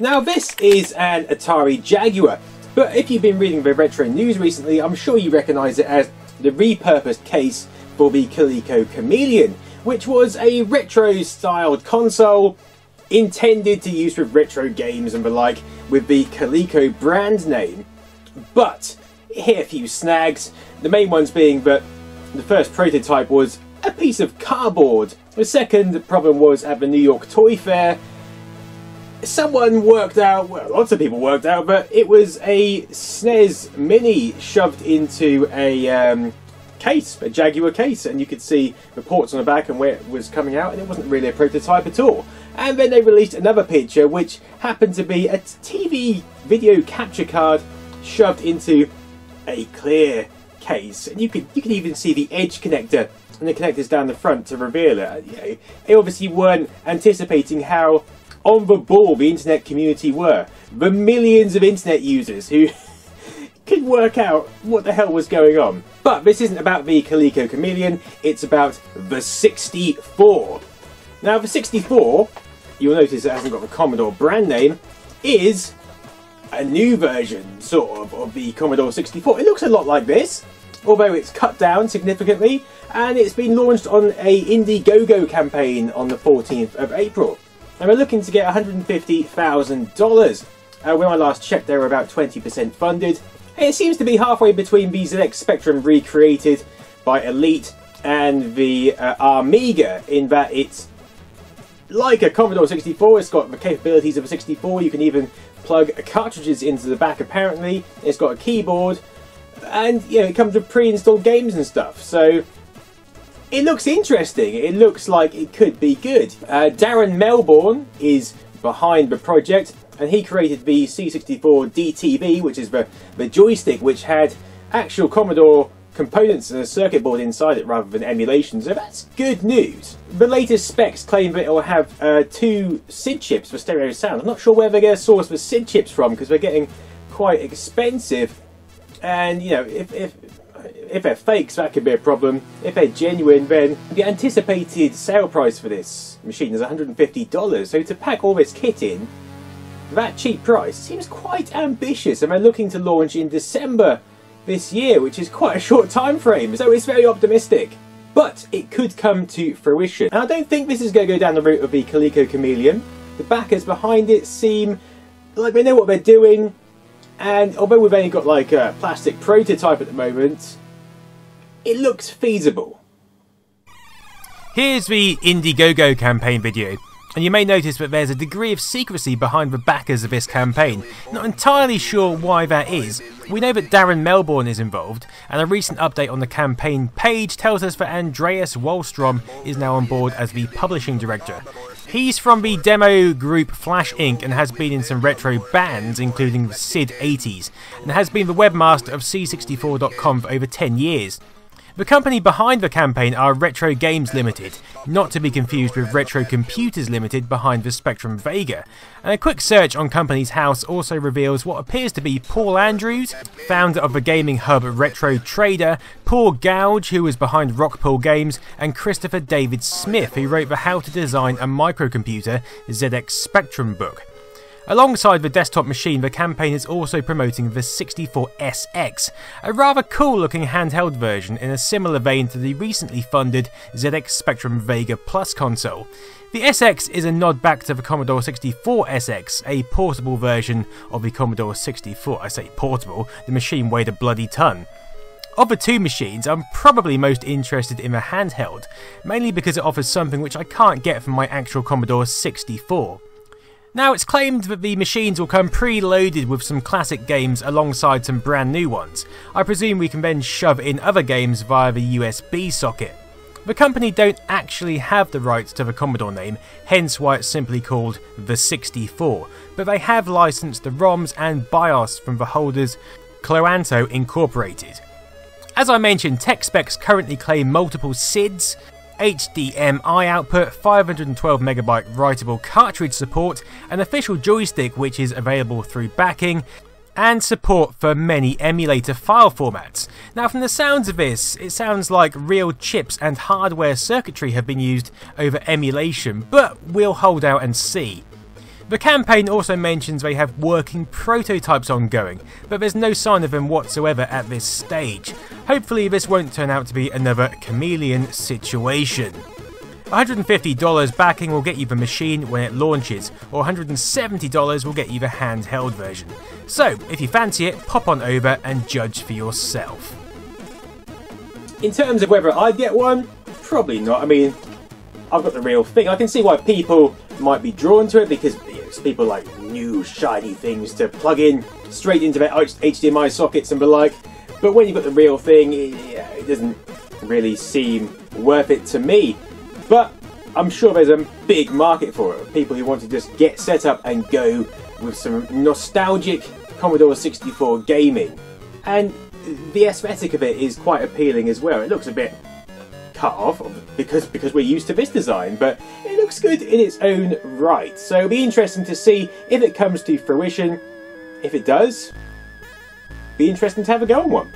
Now this is an Atari Jaguar, but if you've been reading the retro news recently, I'm sure you recognise it as the repurposed case for the Coleco Chameleon, which was a retro-styled console intended to use with retro games and the like with the Coleco brand name. But here are a few snags, the main ones being that the first prototype was a piece of cardboard. The second problem was at the New York Toy Fair. Someone worked out, well, lots of people worked out, but it was a SNES Mini shoved into a case, a Jaguar case, and you could see the ports on the back and where it was coming out, and it wasn't really a prototype at all. And then they released another picture which happened to be a TV video capture card shoved into a clear case, and you could even see the edge connector and the connectors down the front to reveal it. You know, they obviously weren't anticipating how on the ball the internet community were. The millions of internet users who could work out what the hell was going on. But this isn't about the Coleco Chameleon, it's about the 64. Now the 64, you'll notice it hasn't got the Commodore brand name, is a new version, sort of the Commodore 64. It looks a lot like this, although it's cut down significantly, and it's been launched on a Indiegogo campaign on the 14th of April. And we're looking to get $150,000. When I last checked, they were about 20% funded. And it seems to be halfway between the ZX Spectrum recreated by Elite and the Amiga, in that it's like a Commodore 64, it's got the capabilities of a 64, you can even plug cartridges into the back apparently, it's got a keyboard, and you know, it comes with pre-installed games and stuff, so it looks interesting, it looks like it could be good. Darren Melbourne is behind the project, and he created the C64DTV, which is the joystick which had actual Commodore components and a circuit board inside it rather than emulation, so that's good news. The latest specs claim that it will have two SID chips for stereo sound. I'm not sure where they're going to source the SID chips from because they're getting quite expensive, and you know, if they're fakes that could be a problem. If they're genuine, then the anticipated sale price for this machine is $150, so to pack all this kit in that cheap price seems quite ambitious, and they're looking to launch in December this year, which is quite a short time frame, so it's very optimistic. But it could come to fruition. And I don't think this is going to go down the route of the Coleco Chameleon. The backers behind it seem like they know what they're doing, and although we've only got like a plastic prototype at the moment, it looks feasible. Here's the Indiegogo campaign video. And you may notice that there's a degree of secrecy behind the backers of this campaign. Not entirely sure why that is. We know that Darren Melbourne is involved, and a recent update on the campaign page tells us that Andreas Wallstrom is now on board as the publishing director. He's from the demo group Flash Inc and has been in some retro bands including the SID 80's, and has been the webmaster of C64.com for over 10 years. The company behind the campaign are Retro Games Limited, not to be confused with Retro Computers Limited behind the Spectrum Vega. And a quick search on Company's House also reveals what appears to be Paul Andrews, founder of the gaming hub Retro Trader, Paul Gouge, who was behind Rockpool Games, and Christopher David Smith, who wrote the How to Design a Microcomputer ZX Spectrum book. Alongside the desktop machine, the campaign is also promoting the 64SX, a rather cool-looking handheld version in a similar vein to the recently funded ZX Spectrum Vega Plus console. The SX is a nod back to the Commodore 64SX, a portable version of the Commodore 64. I say portable, the machine weighed a bloody ton. Of the two machines, I'm probably most interested in the handheld, mainly because it offers something which I can't get from my actual Commodore 64. Now, it's claimed that the machines will come pre-loaded with some classic games alongside some brand new ones. I presume we can then shove in other games via the USB socket. The company don't actually have the rights to the Commodore name, hence why it's simply called The 64, but they have licensed the ROMs and BIOS from the holders Cloanto Incorporated. As I mentioned, tech specs currently claim multiple SIDs, HDMI output, 512 MB writable cartridge support, an official joystick which is available through backing, and support for many emulator file formats. Now from the sounds of this, it sounds like real chips and hardware circuitry have been used over emulation, but we'll hold out and see. The campaign also mentions they have working prototypes ongoing, but there's no sign of them whatsoever at this stage. Hopefully this won't turn out to be another Chameleon situation. $150 backing will get you the machine when it launches, or $170 will get you the handheld version. So, if you fancy it, pop on over and judge for yourself. In terms of whether I'd get one, probably not. I mean, I've got the real thing. I can see why people might be drawn to it, because it's people like new shiny things to plug in straight into their HDMI sockets and the like. But when you've got the real thing, it doesn't really seem worth it to me. But I'm sure there's a big market for it. People who want to just get set up and go with some nostalgic Commodore 64 gaming. And the aesthetic of it is quite appealing as well. It looks a bit cut off because we're used to this design, but it looks good in its own right. So it'll be interesting to see if it comes to fruition. If it does, be interesting to have a go on one.